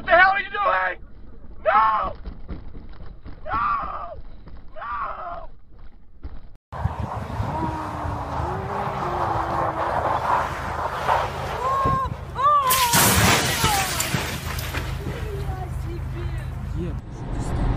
What the hell are you doing? No! No! No! Yes!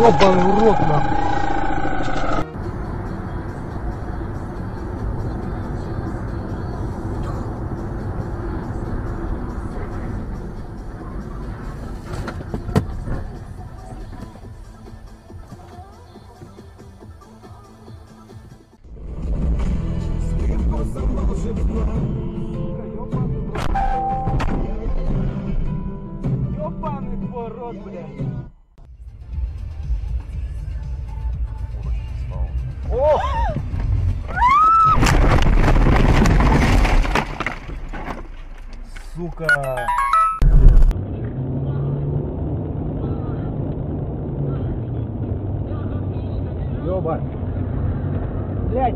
Ёбаный урод, нахуй. Ёбаный твой рот, блядь. Сука! Ёба! Блядь!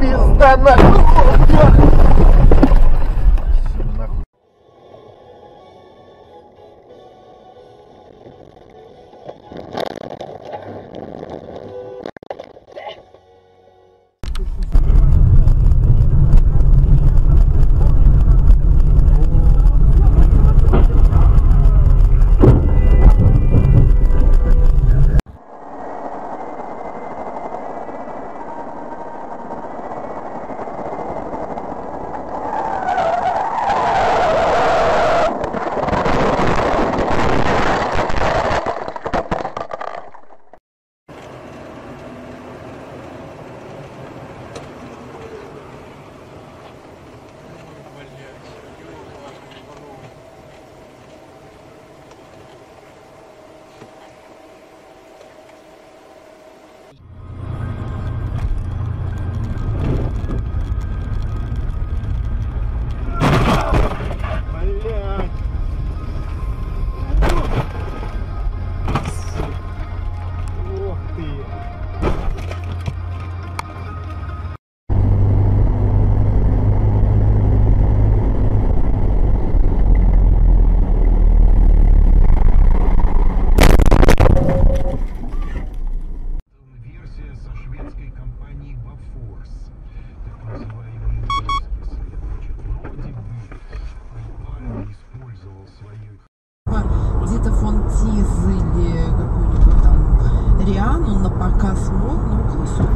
Пизда нахуй! Все нахуй. где-то Фонтиз или какую-нибудь там Риану на показ мог, но классу.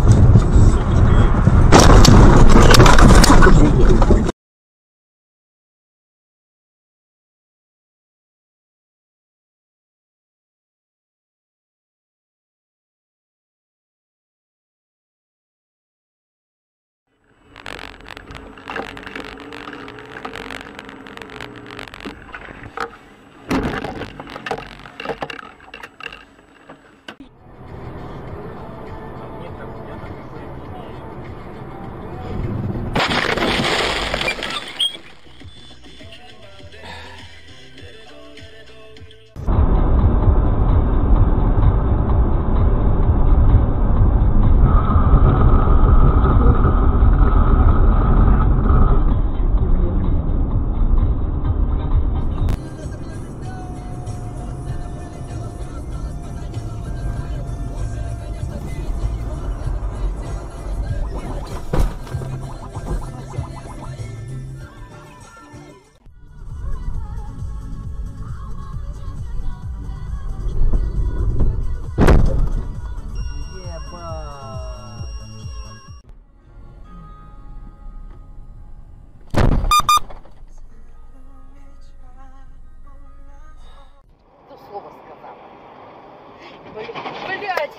Блять!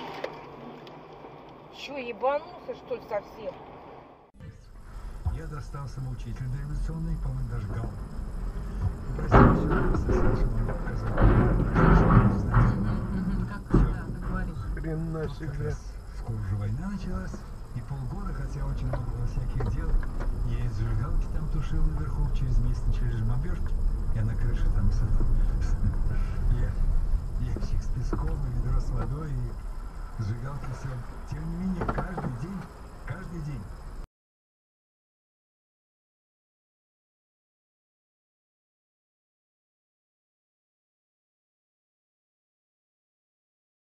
Чё, ебанулся, что ли, совсем? Я достал самоучитель революционный, по-моему, даже гал. Простите, Как в Курже война началась, и полгода, хотя очень много было всяких дел, я и зажигалки там тушил наверху, через месяц через бомбежки, я на крыше там сидел. Ящик с песком, ведро с водой и зажигалки всем. Тем не менее, каждый день